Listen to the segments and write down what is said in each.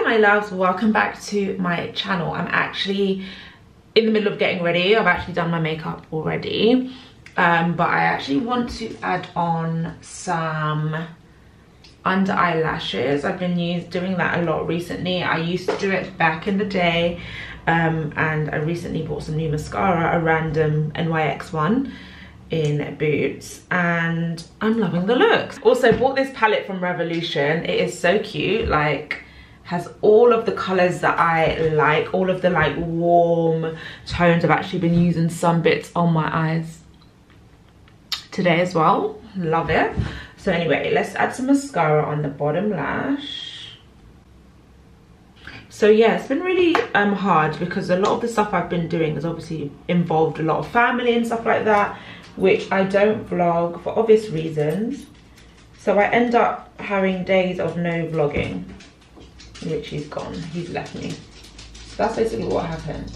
Hi my loves, welcome back to my channel. I'm actually in the middle of getting ready. I've actually done my makeup already, but I actually want to add on some under eyelashes. I've been doing that a lot recently. I used to do it back in the day, and I recently bought some new mascara, a random NYX one in Boots, and I'm loving the looks. Also bought this palette from Revolution. It is so cute, like has all of the colors that I like, all of the like warm tones. I've actually been using some bits on my eyes today as well. Love it. So anyway, let's add some mascara on the bottom lash. So yeah, it's been really hard because a lot of the stuff I've been doing has obviously involved a lot of family and stuff like that, which I don't vlog for obvious reasons. So I end up having days of no vlogging, which he's gone, he's left me. That's basically what happened.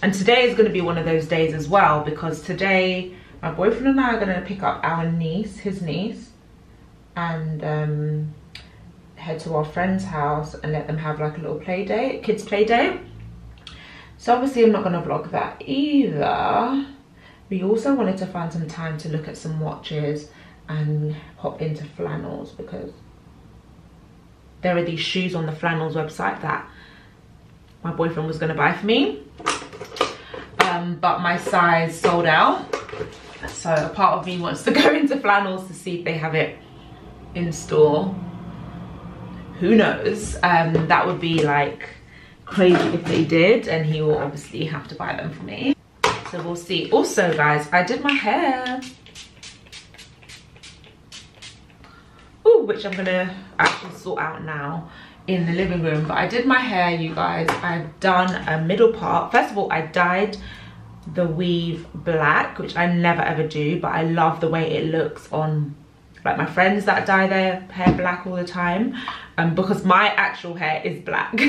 And today is gonna be one of those days as well, because today my boyfriend and I are gonna pick up our niece, his niece, and head to our friend's house and let them have like a little play day, kids play day. So obviously I'm not gonna vlog that either. We also wanted to find some time to look at some watches and hop into Flannels, because there are these shoes on the Flannels website that my boyfriend was gonna buy for me, but my size sold out. So a part of me wants to go into Flannels to see if they have it in store. Who knows? That would be like crazy if they did, and he will obviously have to buy them for me. So we'll see. Also guys, I did my hair. Which I'm gonna actually sort out now in the living room. But I did my hair, you guys. I've done a middle part. First of all, I dyed the weave black, which I never ever do, but I love the way it looks on like my friends that dye their hair black all the time, because my actual hair is black.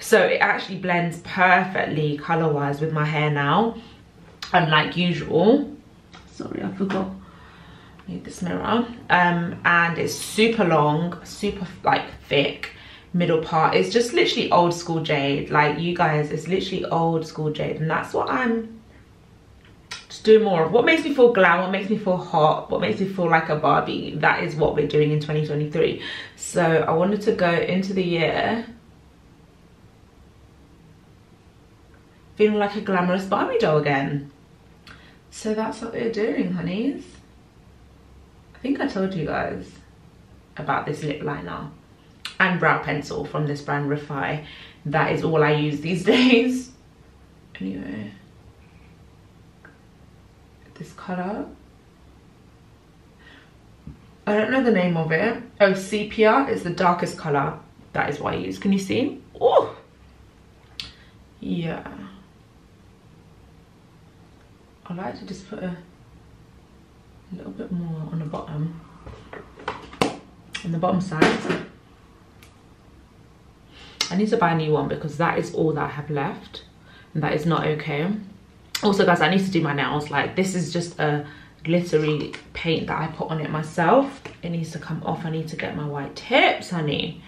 So it actually blends perfectly color wise with my hair now, unlike usual. Sorry, I forgot. Need this mirror. And it's super long, super like thick middle part. It's just literally old school jade, like you guys, it's literally old school jade, and that's what I'm just doing more of. What makes me feel glam, what makes me feel hot, what makes me feel like a Barbie, that is what we're doing in 2023. So I wanted to go into the year feeling like a glamorous Barbie doll again. So that's what we're doing, honeys. I think I told you guys about this lip liner and brow pencil from this brand Refy. That is all I use these days. Anyway, this colour, I don't know the name of it. Oh, sepia is the darkest colour. That is what I use. Can you see? Oh, yeah. I like to just put a little bit more on the bottom, side. I need to buy a new one because that is all that I have left, and that is not okay. Also guys, I need to do my nails. Like, this is just a glittery paint that I put on it myself. It needs to come off. I need to get my white tips, honey.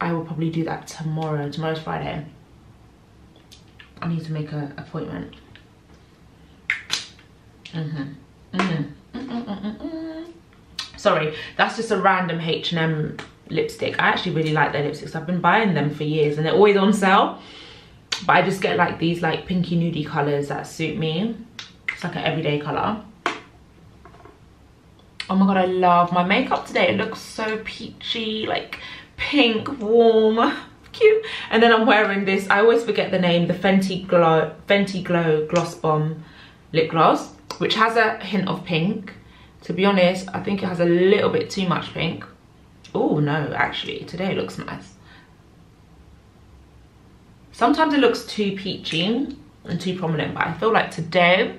I will probably do that tomorrow. Tomorrow's Friday. I need to make an appointment. Sorry, that's just a random H&M lipstick. I actually really like their lipsticks. I've been buying them for years and they're always on sale, but I just get like these like pinky nudie colors that suit me. It's like an everyday color. Oh my god, I love my makeup today. It looks so peachy, like pink, warm, cute. And then I'm wearing this, I always forget the name, the Fenty Glow Gloss Bomb lip gloss, which has a hint of pink. To be honest, I think it has a little bit too much pink. Oh no, actually, today it looks nice. Sometimes it looks too peachy and too prominent, but I feel like today.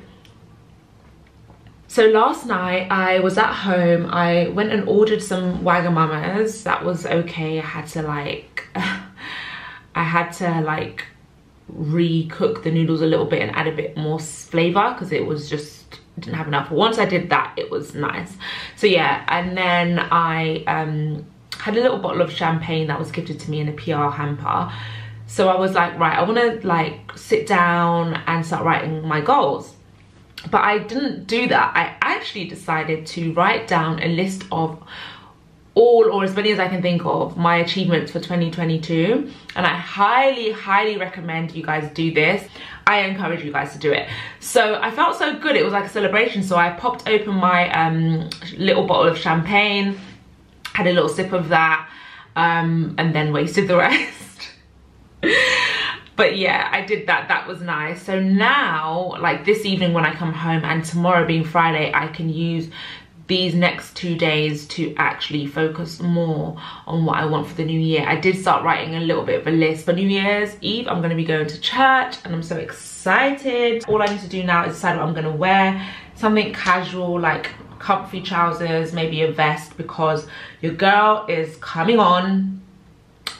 So last night I was at home. I went and ordered some Wagamamas. That was okay. I had to like, re-cook the noodles a little bit and add a bit more flavor, because it was just, didn't have enough. Once I did that, it was nice. So yeah, and then I had a little bottle of champagne that was gifted to me in a PR hamper. So I was like, right, I want to like sit down and start writing my goals. But I didn't do that. I actually decided to write down a list of all, or as many as I can think of, my achievements for 2022, and I highly recommend you guys do this. I encourage you guys to do it. So I felt so good, it was like a celebration. So I popped open my little bottle of champagne, had a little sip of that, and then wasted the rest. But yeah, I did that. That was nice. So now, like this evening when I come home, and tomorrow being Friday, I can use these next 2 days to actually focus more on what I want for the new year. I did start writing a little bit of a list. For New Year's Eve, I'm going to be going to church and I'm so excited. All I need to do now is decide what I'm going to wear. Something casual, like comfy trousers, maybe a vest, because your girl is coming on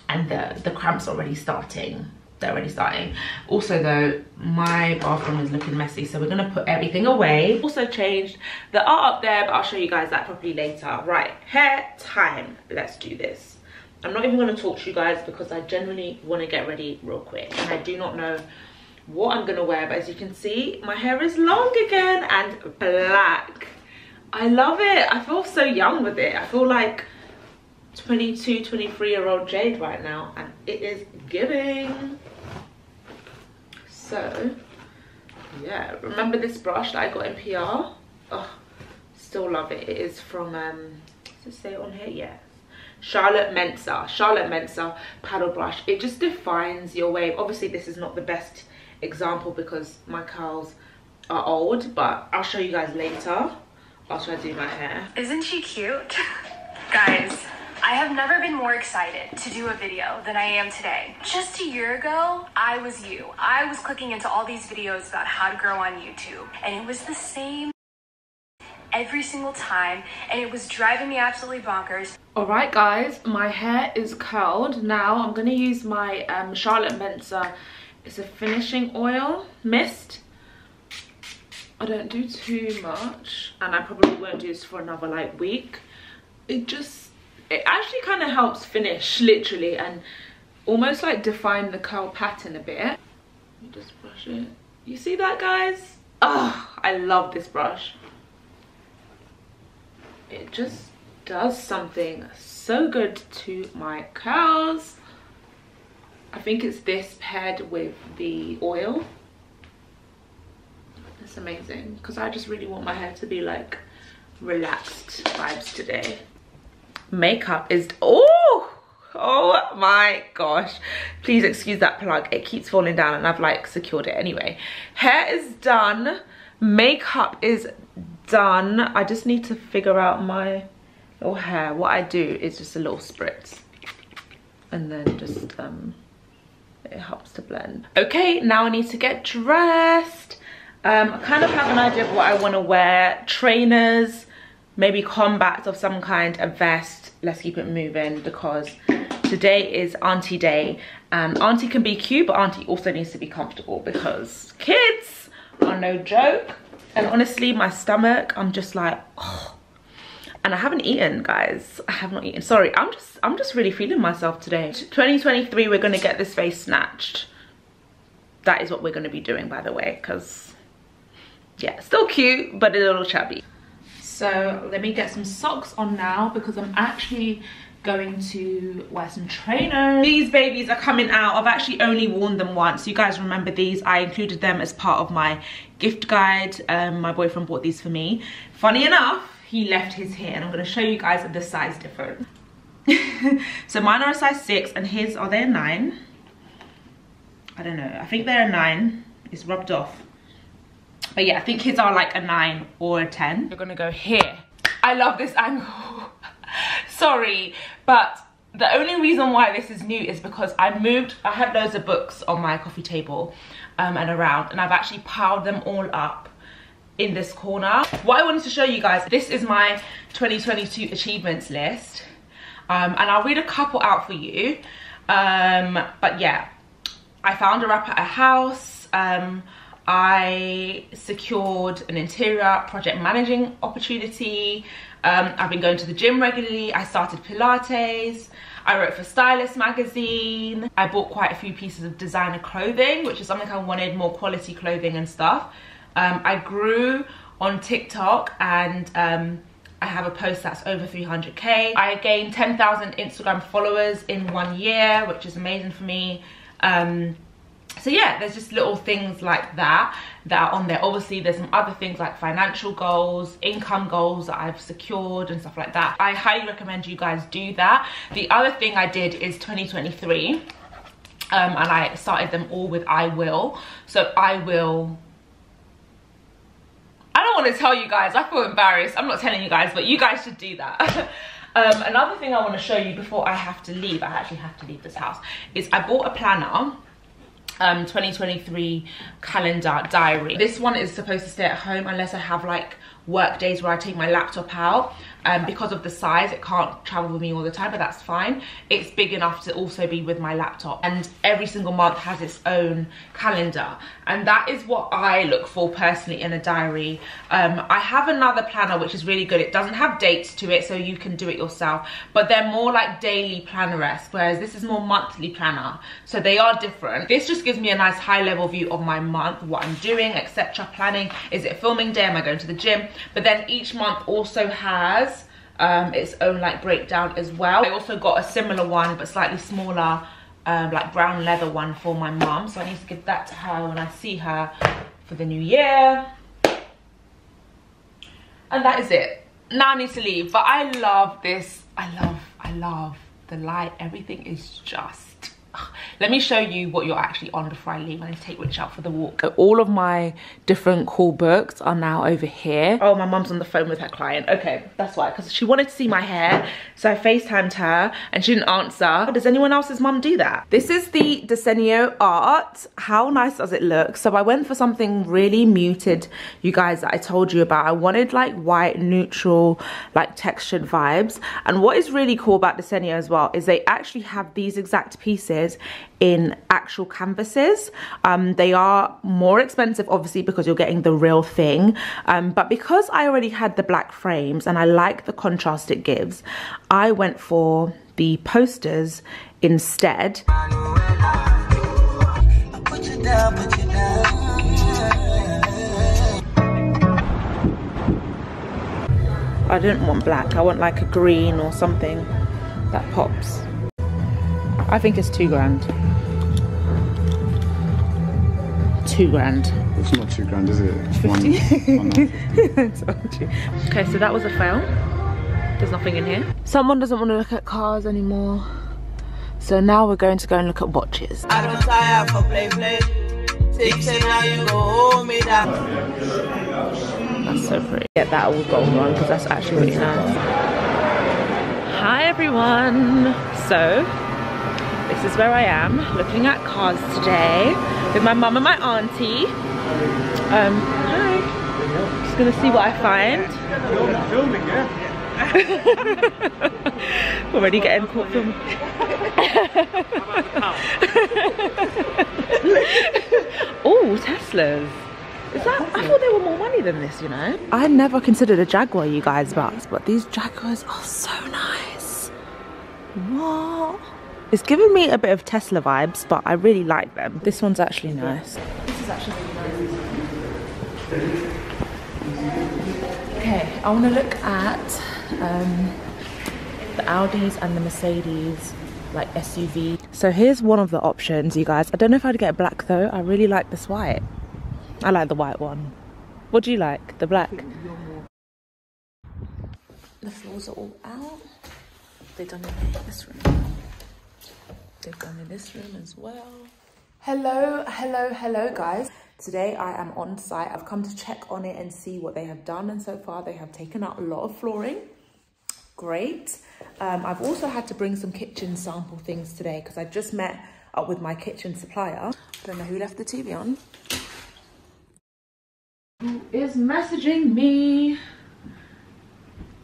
and the cramps are already starting. They're already starting. Also though, my bathroom is looking messy, so we're gonna put everything away. Also changed, the art up there, but I'll show you guys that properly later. Right, hair time, let's do this. I'm not even gonna talk to you guys because I generally wanna get ready real quick, and I do not know what I'm gonna wear, but as you can see, my hair is long again and black. I love it, I feel so young with it. I feel like 22, 23-year-old Jade right now, and it is giving. So, yeah, remember this brush that I got in PR? Oh, still love it. It is from, does it say it on here? Yeah. Charlotte Mensah. Charlotte Mensah paddle brush. It just defines your wave. Obviously, this is not the best example because my curls are old, but I'll show you guys later after I do my hair. Isn't she cute? Guys, I have never been more excited to do a video than I am today. Just a year ago, I was you. I was clicking into all these videos about how to grow on YouTube, and it was the same every single time, and it was driving me absolutely bonkers. All right, guys, my hair is curled. Now I'm gonna use my Charlotte Mensah. It's a finishing oil mist. I don't do too much, and I probably won't do this for another like week. It actually kind of helps finish, literally, and almost like define the curl pattern a bit. You just brush it. You see that, guys? Oh, I love this brush. It just does something so good to my curls. I think it's this paired with the oil. It's amazing, because I just really want my hair to be like relaxed vibes today. Makeup is oh my gosh, please excuse that plug, it keeps falling down and I've like secured it anyway. Hair is done, makeup is done. I just need to figure out my little hair. What I do is just a little spritz and then just it helps to blend. Okay, now I need to get dressed. I kind of have an idea of what I want to wear. Trainers, maybe combats of some kind, a vest. Let's keep it moving because today is auntie day. Auntie can be cute, but auntie also needs to be comfortable because kids are no joke. And honestly, my stomach, I'm just like, oh. And I haven't eaten, guys. I have not eaten. Sorry, I'm just really feeling myself today. 2023, we're gonna get this face snatched. That is what we're gonna be doing, by the way, because yeah, still cute, but a little chubby. So let me get some socks on now because I'm actually going to wear some trainers. These babies are coming out. I've actually only worn them once. You guys remember these? I included them as part of my gift guide. My boyfriend bought these for me. Funny enough, he left his here, and I'm going to show you guys the size difference. So mine are a size 6 and his, are they a 9? I don't know. I think they're a 9. It's rubbed off. But yeah, I think his are like a 9 or a 10. We're gonna go here. I love this angle. Sorry, but the only reason why this is new is because I had loads of books on my coffee table and around, and I've actually piled them all up in this corner. What I wanted to show you guys, this is my 2022 achievements list. And I'll read a couple out for you. But yeah, I found a wrap at a house. I secured an interior project managing opportunity. I've been going to the gym regularly. I started Pilates. I wrote for Stylist magazine. I bought quite a few pieces of designer clothing, which is something I wanted, more quality clothing and stuff. I grew on TikTok, and I have a post that's over 300k. I gained 10,000 Instagram followers in 1 year, which is amazing for me. So yeah, there's just little things like that that are on there. Obviously there's some other things like financial goals, income goals that I've secured and stuff like that. I highly recommend you guys do that. The other thing I did is 2023, and I started them all with I will. So I will, I don't want to tell you guys, I feel embarrassed. I'm not telling you guys, but you guys should do that. Another thing I want to show you before I have to leave, I actually have to leave this house, is I bought a planner. 2023 calendar diary. This one is supposed to stay at home unless I have like work days where I take my laptop out. Because of the size, it can't travel with me all the time, but that's fine. It's big enough to also be with my laptop, and every single month has its own calendar, and that is what I look for personally in a diary. I have another planner which is really good. It doesn't have dates to it, so you can do it yourself, but they're more like daily planner-esque, whereas this is more monthly planner, so they are different. This just gives me a nice high level view of my month, what I'm doing, etc. Planning, is it filming day, am I going to the gym? But then each month also has its own like breakdown as well. I also got a similar one but slightly smaller, like brown leather one for my mum, so I need to give that to her when I see her for the new year. And that is it. Now I need to leave, but I love this. I love the light. Everything is just, let me show you what you're actually on before I leave. I need to take Rich out for the walk. All of my different call books are now over here. Oh, my mum's on the phone with her client. Okay, that's why, because she wanted to see my hair, so I FaceTimed her and she didn't answer. Does anyone else's mum do that? This is the Desenio art. How nice does it look? So I went for something really muted, you guys, that I told you about. I wanted like white, neutral, like textured vibes. And what is really cool about Desenio as well is they actually have these exact pieces in actual canvases. They are more expensive obviously because you're getting the real thing, but because I already had the black frames and I like the contrast it gives, I went for the posters instead. I didn't want black, I want like a green or something that pops. I think it's £2 grand. £2 grand. It's not £2 grand, is it? It's 50. One. Okay, so that was a fail. There's nothing in here. Someone doesn't want to look at cars anymore. So now we're going to go and look at watches. I don't tire for play. Now you go hold me down. That's so pretty. Get that all gold on because that's actually really nice. Hi everyone. So this is where I am, looking at cars today with my mum and my auntie. Hi. Just gonna see what I find. Filming, yeah? Already getting caught filming. Oh, Teslas. Is that? I thought they were more money than this, you know? I never considered a Jaguar, you guys, but these Jaguars are so nice. What? It's giving me a bit of Tesla vibes, but I really like them. This one's actually nice. This is actually really nice. Okay, I want to look at the Audis and the Mercedes, like SUV. So here's one of the options, you guys. I don't know if I'd get black though. I really like this white. I like the white one. What do you like? The black? The floors are all out. They've done it in this room. They've done in this room as well. Hello guys. Today I am on site. I've come to check on it and see what they have done, and so far they have taken out a lot of flooring. Great. I've also had to bring some kitchen sample things today because I just met up with my kitchen supplier. I don't know who left the TV on. Who is messaging me?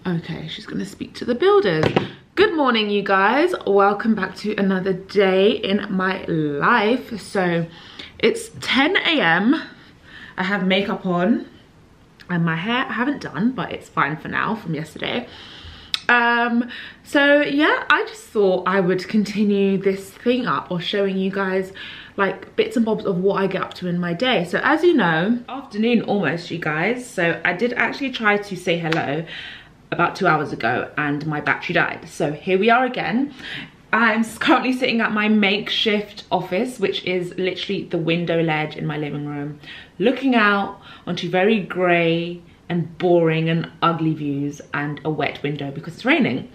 Okay, she's gonna speak to the builders. Good morning, you guys. Welcome back to another day in my life. So it's 10 a.m. I have makeup on. And my hair I haven't done, but it's fine for now from yesterday. So yeah, I just thought I would continue this thing up, or showing you guys like bits and bobs of what I get up to in my day. So as you know, afternoon almost, you guys. So I did actually try to say hello about 2 hours ago and my battery died. So here we are again. I'm currently sitting at my makeshift office, which is literally the window ledge in my living room, looking out onto very grey and boring and ugly views and a wet window because it's raining.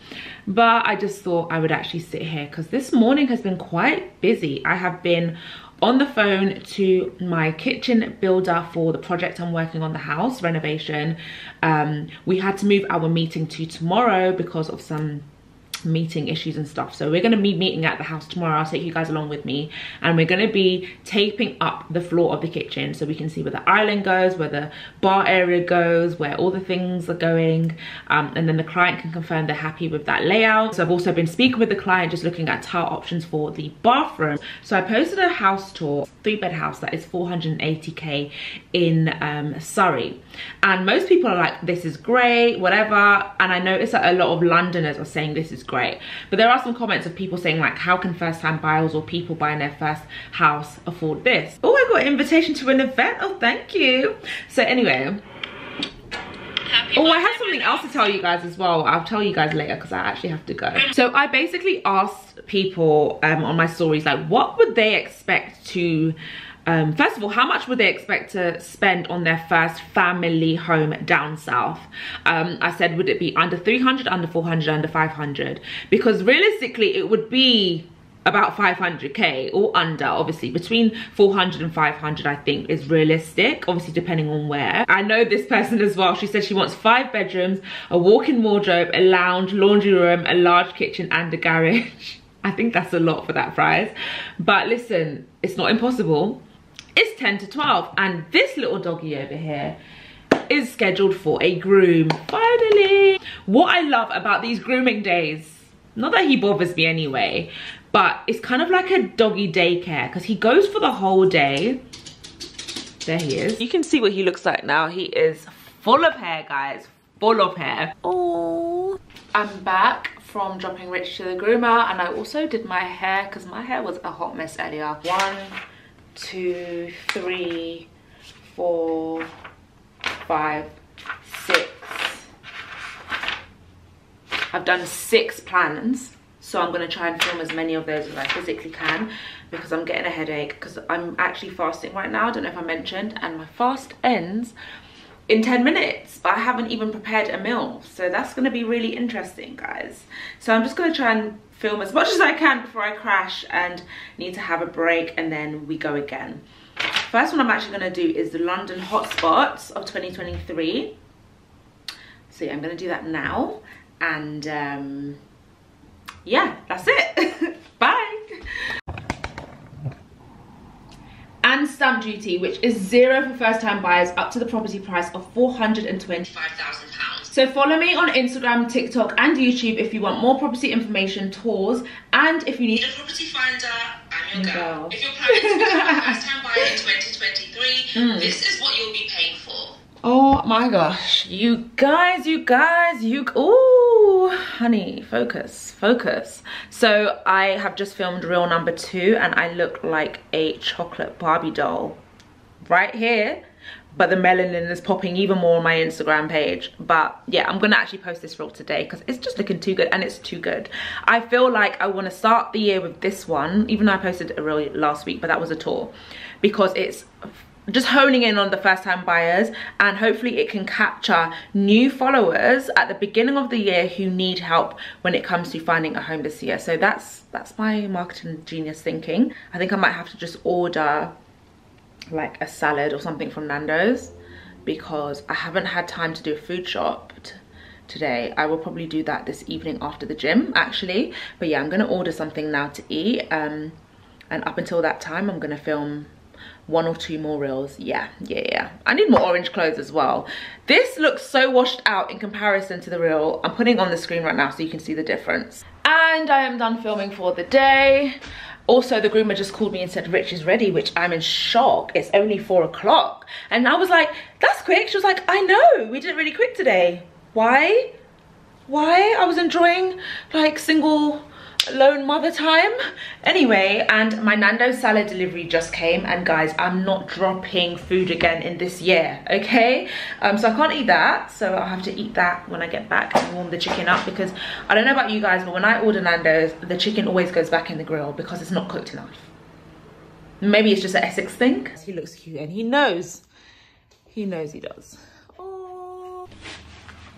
But I just thought I would actually sit here because this morning has been quite busy. I have been on the phone to my kitchen builder for the project I'm working on, the house renovation. We had to move our meeting to tomorrow because of some meeting issues and stuff, so we're going to be meeting at the house tomorrow. I'll take you guys along with me, and we're going to be taping up the floor of the kitchen so we can see where the island goes, where the bar area goes, where all the things are going, and then the client can confirm they're happy with that layout. So I've also been speaking with the client, just looking at tile options for the bathroom. So I posted a house tour, 3-bed house that is 480k in Surrey, and most people are like, this is great, whatever. And I noticed that a lot of Londoners are saying this is great, but there are some comments of people saying like, how can first time buyers or people buying their first house afford this? Oh, I got an invitation to an event. Oh, thank you. So anyway, oh, I have something else to tell you guys as well. I'll tell you guys later because I actually have to go. So I basically asked people on my stories like, what would they expect to first of all, how much would they expect to spend on their first family home down south? I said, would it be under 300, under 400, under 500? Because realistically, it would be about 500k or under. Obviously between 400 and 500 I think is realistic, obviously depending on where. I know this person as well, she said she wants 5 bedrooms, a walk-in wardrobe, a lounge, laundry room, a large kitchen and a garage. I think that's a lot for that price, but listen, it's not impossible. It's 10 to 12, and this little doggy over here is scheduled for a groom, finally. What I love about these grooming days, not that he bothers me anyway, but it's kind of like a doggy daycare because he goes for the whole day. There he is. You can see what he looks like now. He is full of hair, guys, full of hair. Oh, I'm back from dropping Rich to the groomer, and I also did my hair because my hair was a hot mess earlier. 1, 2, 3, 4, 5, 6. I've done 6 plans, so I'm going to try and film as many of those as I physically can because I'm getting a headache because I'm actually fasting right now. I don't know if I mentioned, and my fast ends in 10 minutes, but I haven't even prepared a meal, so that's going to be really interesting, guys. So I'm just going to try and film as much as I can before I crash and need to have a break, and then we go again. First one I'm actually going to do is the London hotspots of 2023. So yeah, I'm going to do that now, and yeah, that's it. Bye. And stamp duty, which is 0 for first time buyers up to the property price of £425,000. So follow me on Instagram, TikTok and YouTube if you want more property information, tours, and if you need a property finder, I'm your girl. If you're planning to become a first time buyer in 2023, this is what you'll be paying for. Oh my gosh, you guys, ooh, honey, focus. So I have just filmed reel number 2, and I look like a chocolate Barbie doll right here, but the melanin is popping even more on my Instagram page. But yeah, I'm gonna actually post this reel today because it's just looking too good, and it's too good. I feel like I want to start the year with this one, even though I posted a reel last week, but that was a tour, because it's just honing in on the first time buyers, and hopefully it can capture new followers at the beginning of the year who need help when it comes to finding a home this year. So that's my marketing genius thinking. I think I might have to just order like a salad or something from Nando's because I haven't had time to do a food shop today. I will probably do that this evening after the gym actually. But yeah, I'm gonna order something now to eat, and up until that time I'm gonna film 1 or 2 more reels. Yeah. I need more orange clothes as well. This looks so washed out in comparison to the reel I'm putting on the screen right now, so you can see the difference. And I am done filming for the day. Also, the groomer just called me and said, Rich is ready, which I'm in shock. It's only 4 o'clock. And I was like, that's quick. She was like, I know, we did it really quick today. Why? Why? I was enjoying like single lone mother time. Anyway, and my Nando's salad delivery just came, and guys, I'm not dropping food again in this year, okay? So I can't eat that, so I'll have to eat that when I get back and warm the chicken up, because I don't know about you guys, but when I order Nando's, the chicken always goes back in the grill because it's not cooked enough. Maybe it's just an Essex thing. He looks cute, and he knows he does.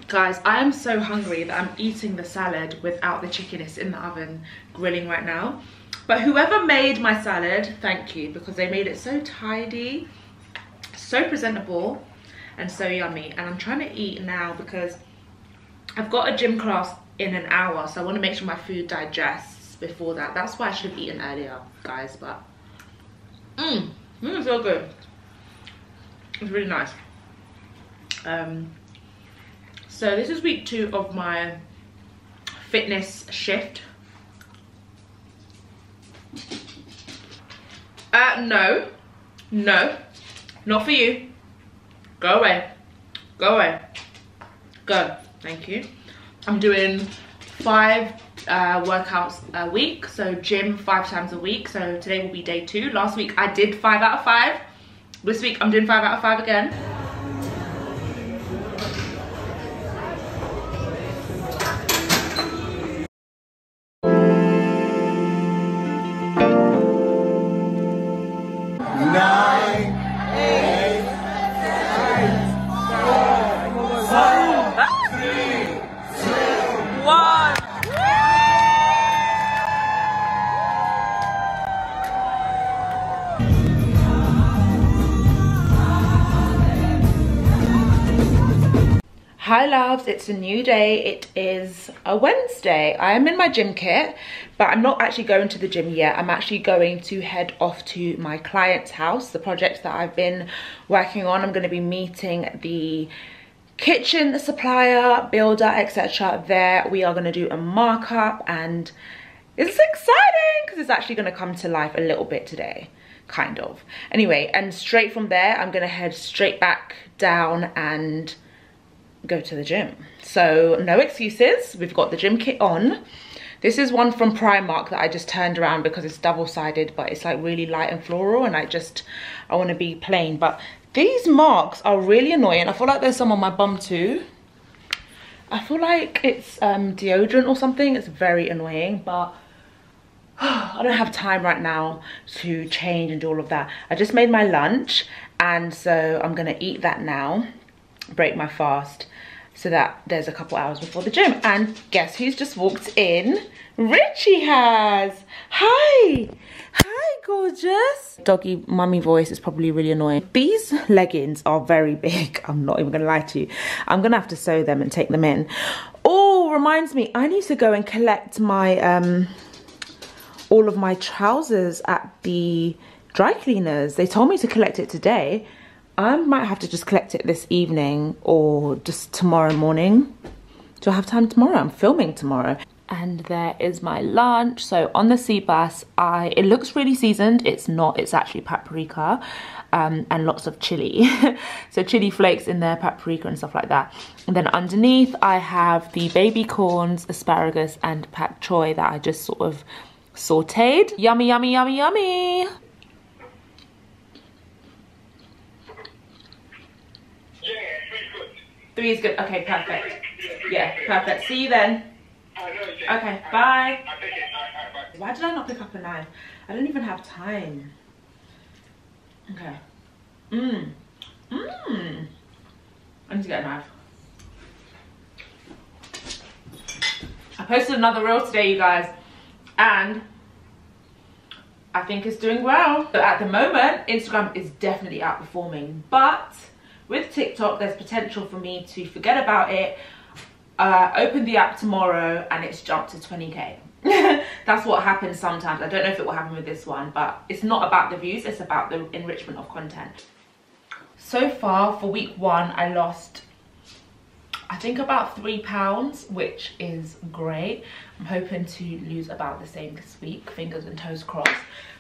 Guys, I am so hungry that I'm eating the salad without the chicken. It's in the oven grilling right now. But whoever made my salad, thank you, because they made it so tidy, so presentable, and so yummy. And I'm trying to eat now because I've got a gym class in an hour, so I want to make sure my food digests before that. That's why I should have eaten earlier, guys, but it's so good. It's really nice. So this is week 2 of my fitness shift. No, not for you. Go away, go away, go, thank you. I'm doing 5 workouts a week, so gym 5 times a week. So today will be day 2. Last week I did 5 out of 5. This week I'm doing 5 out of 5 again. Hi loves, it's a new day. It is a Wednesday. I am in my gym kit, but I'm not actually going to the gym yet. I'm actually going to head off to my client's house, the project that I've been working on. I'm going to be meeting the kitchen supplier, builder, etc. there. We are going to do a markup, and it's exciting because it's actually going to come to life a little bit today. Kind of. Anyway, and straight from there, I'm going to head straight back down and go to the gym. So no excuses, we've got the gym kit on. This is one from Primark that I just turned around because it's double-sided, but it's like really light and floral, and I want to be plain. But these marks are really annoying. I feel like there's some on my bum too. I feel like it's deodorant or something. It's very annoying, but I don't have time right now to change and do all of that. I just made my lunch, and so I'm gonna eat that now, break my fast, so that there's a couple hours before the gym. And guess who's just walked in? Richie has. Hi gorgeous. Doggy mummy voice is probably really annoying. These leggings are very big. I'm not even gonna lie to you. I'm gonna have to sew them and take them in. Oh, reminds me, I need to go and collect my all of my trousers at the dry cleaners. They told me to collect it today. I might have to just collect it this evening or just tomorrow morning. Do I have time tomorrow? I'm filming tomorrow. And there is my lunch. So on the sea bass, it looks really seasoned. It's not, it's actually paprika and lots of chili. So chili flakes in there, paprika and stuff like that. And then underneath I have the baby corns, asparagus and pak choy that I just sort of sauteed. Yummy, yummy, yummy, yummy. Three is good. Okay, perfect. Yeah, perfect. See you then. Okay, bye. Why did I not pick up a knife? I don't even have time. Okay. I need to get a knife. I posted another reel today, you guys, and I think it's doing well. But at the moment, Instagram is definitely outperforming, but with TikTok, there's potential for me to forget about it, open the app tomorrow, and it's jumped to 20k. That's what happens sometimes. I don't know if it will happen with this one, but it's not about the views, it's about the enrichment of content. So far, for week 1, I lost, I think, about 3 pounds, which is great. I'm hoping to lose about the same this week, fingers and toes crossed.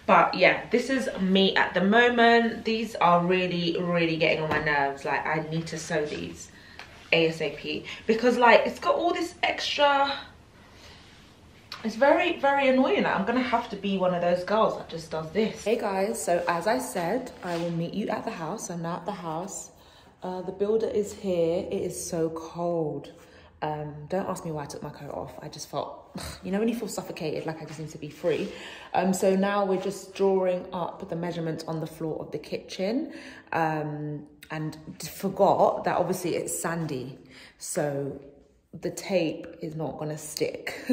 But yeah, this is me at the moment. These are really getting on my nerves. Like, I need to sew these ASAP because like it's got all this extra. It's very annoying. I'm gonna have to be one of those girls that just does this. Hey guys, so as I said, I will meet you at the house. I'm now at the house. The builder is here. It is so cold. Don't ask me why I took my coat off. I just felt, you know when you feel suffocated, like I just need to be free. So now we're just drawing up the measurements on the floor of the kitchen. And forgot that obviously it's sandy. So the tape is not gonna stick.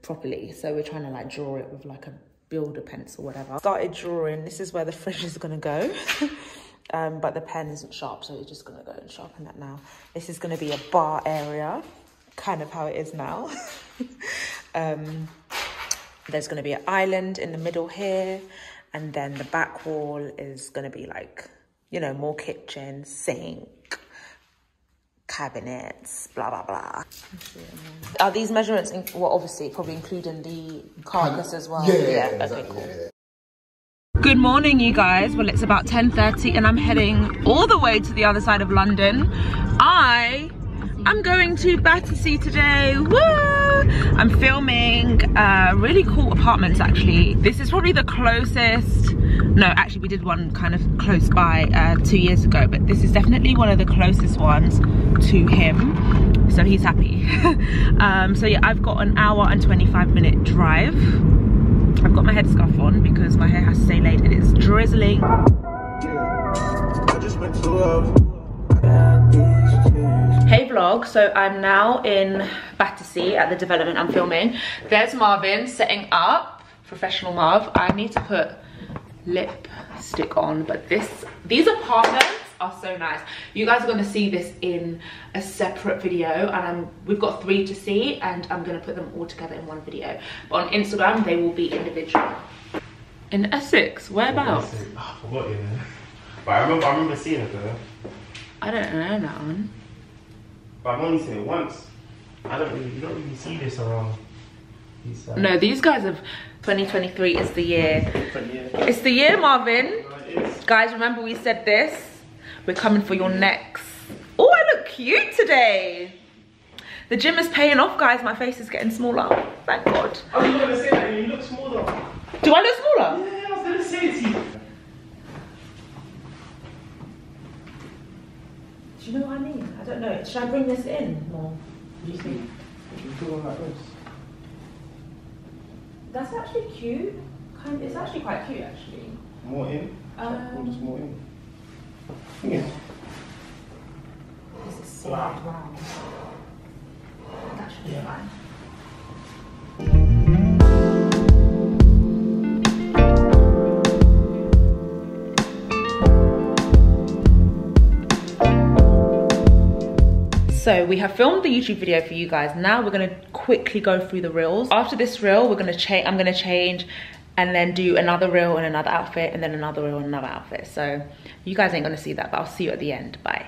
properly, so we're trying to like draw it with like a builder pencil, whatever. Started drawing. This is where the fridge is gonna go. But the pen isn't sharp, so we're just gonna go and sharpen that now. This is gonna be a bar area, kind of how it is now. There's gonna be an island in the middle here, and then the back wall is gonna be like, you know, more kitchen, sink, cabinets, blah blah blah. Are these measurements well, obviously probably including the carcass as well? Yeah, exactly. Okay, cool. Good morning you guys. Well, it's about 10:30 and I'm heading all the way to the other side of London. I am going to Battersea today. Woo! I'm filming really cool apartments actually. This is probably the closest. No, actually we did one kind of close by 2 years ago, but this is definitely one of the closest ones to him, so he's happy. So yeah, I've got an hour and 25-minute drive. I've got my headscarf on because my hair has to stay laid and it's drizzling. Hey vlog, so I'm now in Battersea at the development I'm filming. There's Marvin setting up, professional Marv. I need to put lipstick on, but these apartments are so nice. You guys are going to see this in a separate video, and we've got 3 to see, and I'm going to put them all together in one video, but on Instagram they will be individual. In Essex? Whereabouts? Oh, I forgot, you know, but I remember seeing it though. I don't know that one, but I've only seen it once. You don't really see this around. No, these guys have. 2023 is the year. It's the year, Marvin. Guys, remember we said this? We're coming for your necks. Oh, I look cute today. The gym is paying off, guys. My face is getting smaller. Thank God. I was going to say that you look smaller. Do I look smaller? Yeah, I was going to say it to you. Do you know what I mean? I don't know. Should I bring this in more? What do you think? You can do one like this. That's actually cute. It's actually quite cute, actually. More in? More in. Yeah. This is so wow. That should be fine. So we have filmed the YouTube video for you guys. Now we're gonna quickly go through the reels. After this reel, I'm gonna change and then do another reel and another outfit and then another reel and another outfit. So you guys ain't gonna see that, but I'll see you at the end, bye.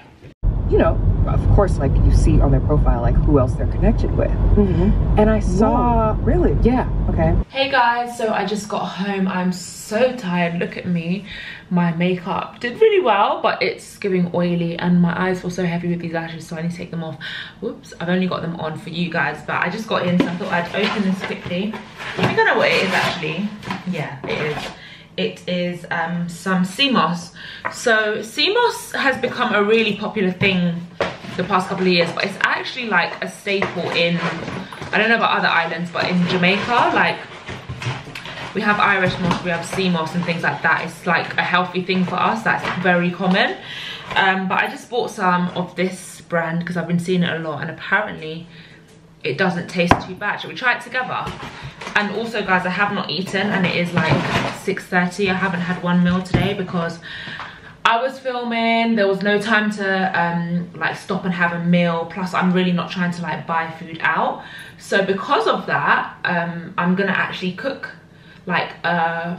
You know, of course, like you see on their profile, like who else they're connected with. Mm-hmm. And I saw, whoa, really? Yeah, okay. Hey guys, so I just got home. I'm so tired, look at me. My makeup did really well, but it's giving oily and my eyes feel so heavy with these lashes, so I need to take them off. Whoops, I've only got them on for you guys, but I just got in, so I thought I'd open this quickly. I think I know what it is actually. Yeah, it is. It is some sea moss. So sea moss has become a really popular thing the past couple of years, but it's actually like a staple in, I don't know about other islands, but in Jamaica, like we have Irish moss, we have sea moss and things like that. It's like a healthy thing for us, that's very common. But I just bought some of this brand because I've been seeing it a lot, and apparently it doesn't taste too bad. Should we try it together? And also guys, I have not eaten and it is like 6:30. I haven't had one meal today because I was filming. There was no time to like stop and have a meal. Plus I'm really not trying to like buy food out. So because of that, I'm gonna actually cook like a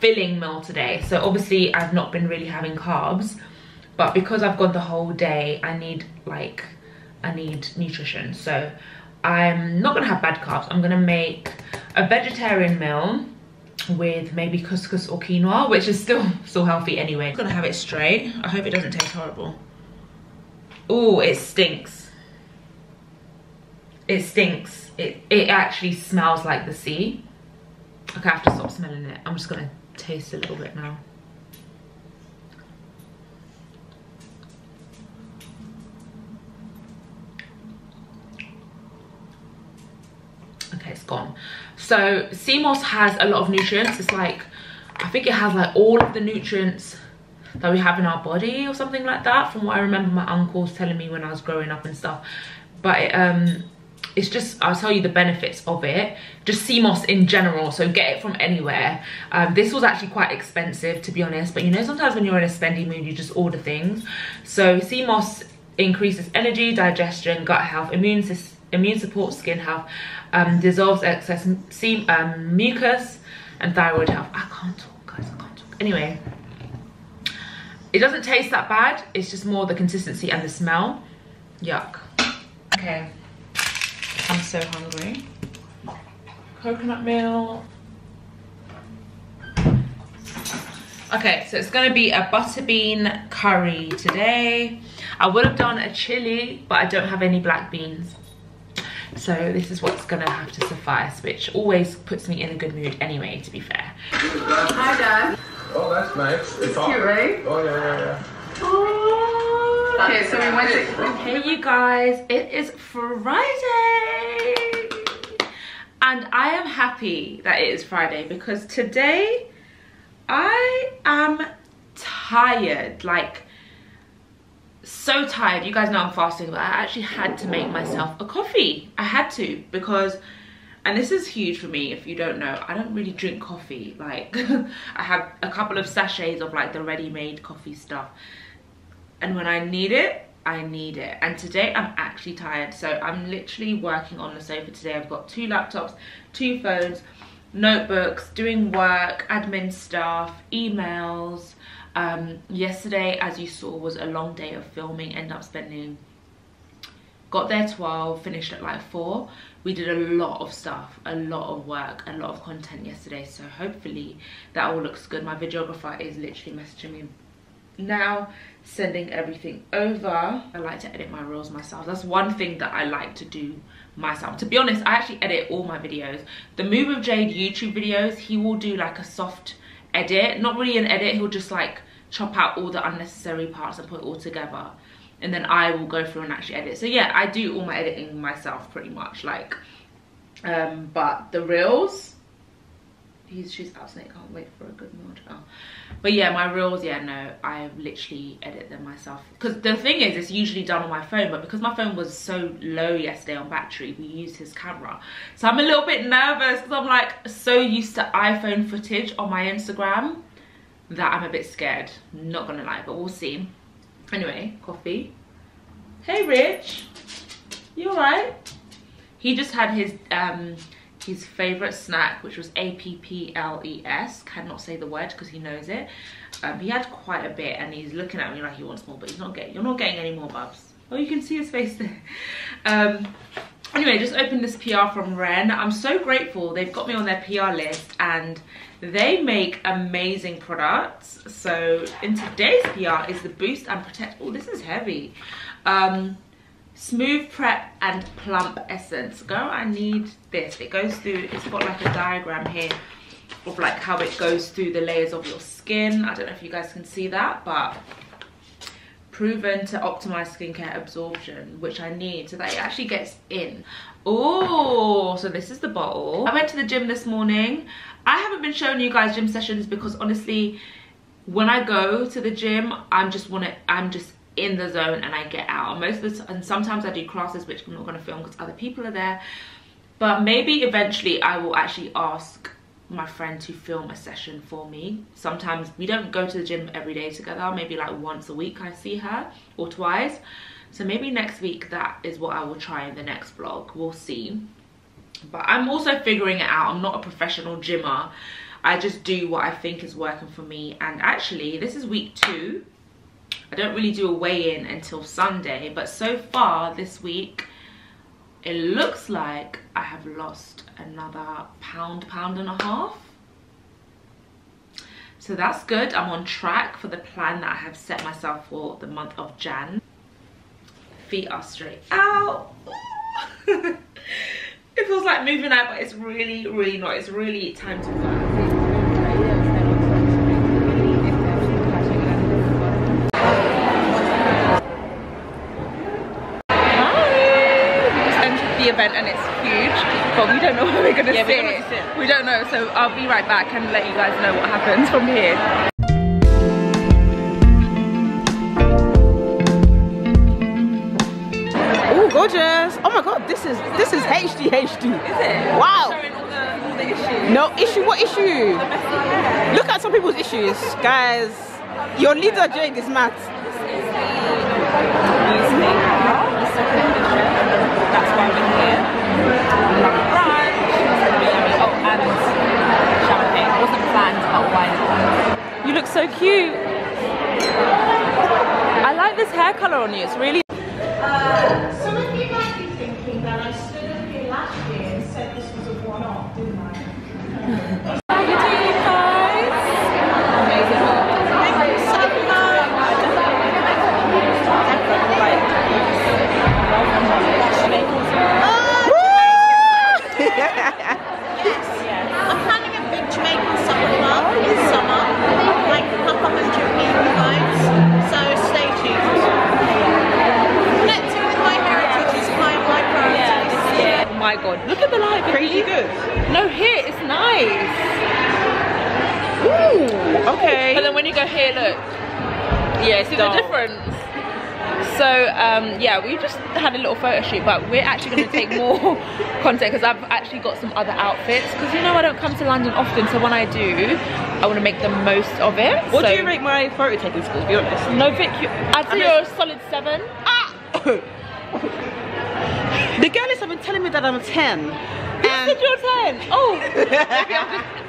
filling meal today. So obviously I've not been really having carbs, but because I've gone the whole day, I need nutrition. So I'm not gonna have bad carbs. I'm gonna make a vegetarian meal with maybe couscous or quinoa, which is still healthy anyway. I'm gonna have it straight. I hope it doesn't taste horrible. Oh, it stinks. It stinks. It actually smells like the sea. Okay, I have to stop smelling it. I'm just gonna taste a little bit now. Okay, it's gone. So sea moss has a lot of nutrients. It's like, I think it has like all of the nutrients that we have in our body or something like that, from what I remember my uncles telling me when I was growing up and stuff. But it's just, I'll tell you the benefits of it, just sea moss in general. So get it from anywhere. This was actually quite expensive, to be honest, but you know, sometimes when you're in a spendy mood you just order things. So sea moss increases energy, digestion, gut health, immune support, skin health, dissolves excess mucus, and thyroid health. I can't talk, guys, I can't talk. Anyway, it doesn't taste that bad, it's just more the consistency and the smell. Yuck. Okay, I'm so hungry. Coconut milk. Okay, so it's gonna be a butterbean curry today. I would have done a chili, but I don't have any black beans. So this is what's gonna have to suffice, which always puts me in a good mood anyway, to be fair. Hi, Dad. Oh, that's nice. It's cute, right? Oh, yeah. Oh, okay, so we went to... Hey, you guys, it is Friday! And I am happy that it is Friday because today I am tired. Like, so tired. You guys know I'm fasting, but I actually had to make myself a coffee. I had to because... And this is huge for me, if you don't know. I don't really drink coffee. Like, I have a couple of sachets of like the ready-made coffee stuff. And when I need it, I need it. And today I'm actually tired. So I'm literally working on the sofa today. I've got 2 laptops, 2 phones, notebooks, doing work, admin stuff, emails. Yesterday, as you saw, was a long day of filming. Got there 12, finished at like 4. We did a lot of stuff, a lot of work, a lot of content yesterday. So hopefully that all looks good. My videographer is literally messaging me now, sending everything over. I like to edit my reels myself. That's one thing that I like to do myself. To be honest, I actually edit all my videos. The Move with Jade YouTube videos, he will do like a soft edit. Not really an edit, he'll just like chop out all the unnecessary parts and put it all together. And then I will go through and actually edit. So yeah, I do all my editing myself pretty much. Like, but the reels, she's absolutely can't wait for a good meal. Oh. But yeah, my reels, yeah, no, I literally edit them myself. Because the thing is, it's usually done on my phone, but because my phone was so low yesterday on battery, we used his camera. So I'm a little bit nervous because I'm like so used to iPhone footage on my Instagram that I'm a bit scared. Not gonna lie, but we'll see. Anyway, coffee. Hey, Rich. You alright? He just had his favourite snack, which was A-P-P-L-E-S. Cannot say the word because he knows it. He had quite a bit and he's looking at me like he wants more, but he's not getting, you're not getting any more, bubs. Oh, you can see his face there. Anyway, just opened this PR from Ren. I'm so grateful. They've got me on their PR list and they make amazing products. So in today's PR is the Boost and Protect. Oh, this is heavy. Smooth Prep and Plump Essence. Girl, I need this. It goes through, it's got like a diagram here of like how it goes through the layers of your skin. I don't know if you guys can see that, but... proven to optimize skincare absorption, which I need so that it actually gets in. Oh, so this is the bottle. I went to the gym this morning. I haven't been showing you guys gym sessions because honestly, when I go to the gym, I'm just in the zone and I get out. Most of the time, and sometimes I do classes which I'm not gonna film because other people are there. But maybe eventually I will actually ask my friend to film a session for me. Sometimes we don't go to the gym every day together, maybe like once a week I see her or twice. So maybe next week that is what I will try in the next vlog, we'll see. But I'm also figuring it out. I'm not a professional gymmer. I just do what I think is working for me. And actually this is week 2. I don't really do a weigh-in until Sunday, but so far this week It looks like I have lost another pound and a half. So that's good. I'm on track for the plan that I have set myself for the month of Jan. Feet are straight out. It feels like moving out, but it's really, really not. It's really time to go. Event and it's huge, but we don't know where we're gonna sit. We don't know, so I'll be right back and let you guys know what happens from here. Oh, gorgeous! Oh my god, this is HD. Is it? Wow. No issue. What issue? Look at some people's issues, guys. Your leader Jade is mad. You look so cute. I like this hair color on you. It's really. Some of you might be thinking that I stood up here last year and said this was a one-off, didn't I? How you doing, guys? Amazing. Thank you so much. Yes. I'm planning a big Jamaican summer club this summer. Pop-up and European vibes, so stay tuned. Connecting with my heritage is kind of my priority. Yeah. Oh my god, look at the light. Crazy good. No, here it's nice. Ooh, okay. But then when you go here, look. Yeah, see the difference. So yeah, we just had a little photo shoot, but we're actually going to take more content because I've actually got some other outfits, because you know I don't come to London often, so when I do I want to make the most of it. What do you rate my photo taking skills, to be honest? No Vic, I'd say you're a solid 7. Ah! The girlies have been telling me that I'm a 10. You said you're a 10? Oh!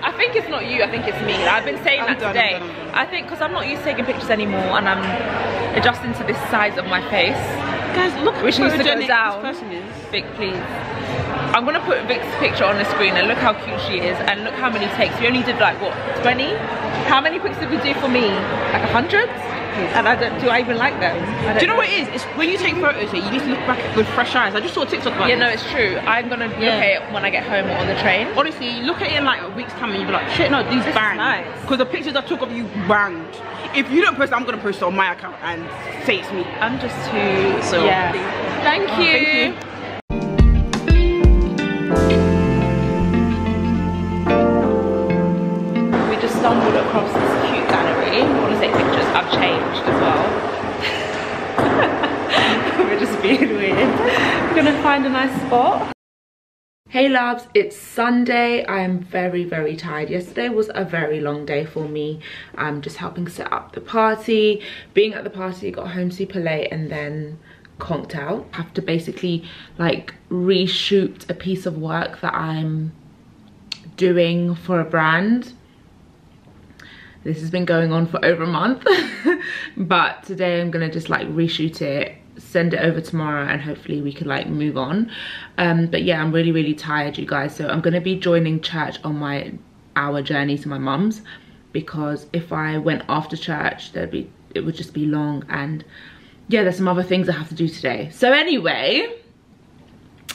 I think it's not you, I think it's me. I've been saying that today. I think because I'm not used to taking pictures anymore and I'm adjusting to this size of my face. Guys, look how photogenic this person is. Vic, please. I'm going to put Vic's picture on the screen and look how cute she is and look how many takes. We only did like, what, 20? How many pics did we do for me? Like 100? And do I even like them? Do you know what it is? It's when you take photos here, you need to look back with fresh eyes. I just saw a TikTok about it. Yeah, no, it's true. I'm gonna look at it when I get home or on the train. Honestly, you look at it in like a week's time and you'll be like, shit, no, these bang. Because the pictures I took of you banged. If you don't post it, I'm gonna post it on my account and say it's me. I'm just too so. Yeah. Thank you. Thank you. Stumbled across this cute gallery. I want to take pictures. I've changed as well. We're just being weird. I'm gonna find a nice spot. Hey loves, it's Sunday. I am very, very tired. Yesterday was a very long day for me. I'm just helping set up the party. Being at the party, got home super late and then conked out. I have to basically like reshoot a piece of work that I'm doing for a brand. This has been going on for over a month, but today I'm gonna just like reshoot it, send it over tomorrow, and hopefully we can like move on. But yeah, I'm really, really tired, you guys. So I'm gonna be joining church on my hour journey to my mum's, because if I went after church, it would just be long. And yeah, there's some other things I have to do today. So anyway,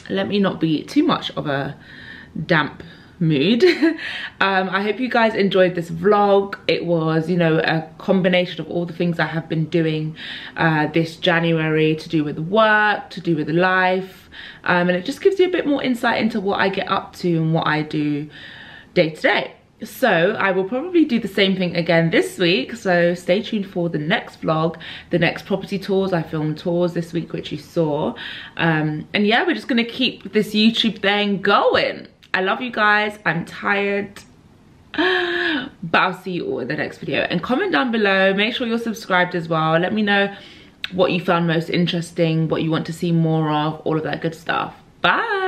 let me not be too much of a damp mood. I hope you guys enjoyed this vlog. It was, you know, a combination of all the things I have been doing this January, to do with work, to do with life, and it just gives you a bit more insight into what I get up to and what I do day to day. So I will probably do the same thing again this week, so stay tuned for the next vlog, the next property tours. I filmed tours this week, which you saw, and yeah, we're just gonna keep this YouTube thing going. I love you guys. I'm tired, but I'll see you all in the next video. And comment down below, make sure you're subscribed as well. Let me know what you found most interesting, what you want to see more of, all of that good stuff. Bye.